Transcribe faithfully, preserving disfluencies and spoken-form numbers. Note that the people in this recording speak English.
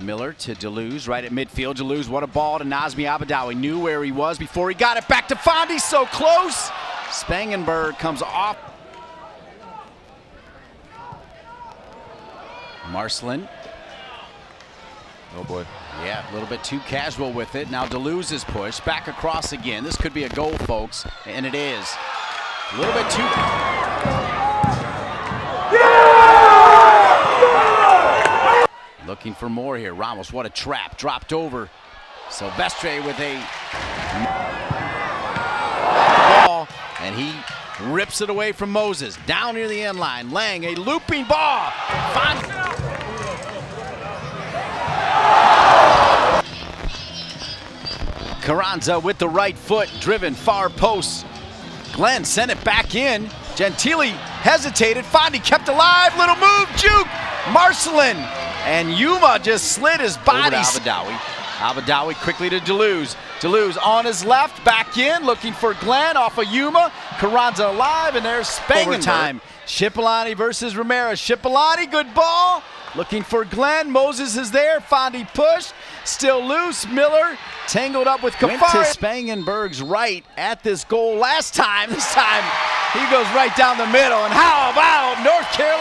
Miller to Deleuze, right at midfield. Deleuze, what a ball to Nazmi Abadawi. Knew where he was before he got it back to Fondi. So close. Spangenberg comes off. Marcelin. Oh boy. Yeah, a little bit too casual with it. Now Deleuze is pushed back across again. This could be a goal, folks, and it is. A little bit too. Looking for more here. Ramos, what a trap. Dropped over. Silvestre with a ball. And he rips it away from Moses. Down near the end line. Lang, a looping ball. Find Carranza with the right foot. Driven far post. Glenn sent it back in. Gentile hesitated. Fondi kept alive. Little move. Juke. Marcelin. And Yuma just slid his body. Over to Abadawi. Abadawi quickly to Deleuze. Deleuze on his left, back in, looking for Glenn off of Yuma. Carranza alive, and there's Spangenberg. Overtime. Schipolani versus Ramirez. Schipolani, good ball. Looking for Glenn. Moses is there. Fondi pushed. Still loose. Miller tangled up with Kaffari. Went to Spangenberg's right at this goal last time. This time he goes right down the middle. And how about North Carolina?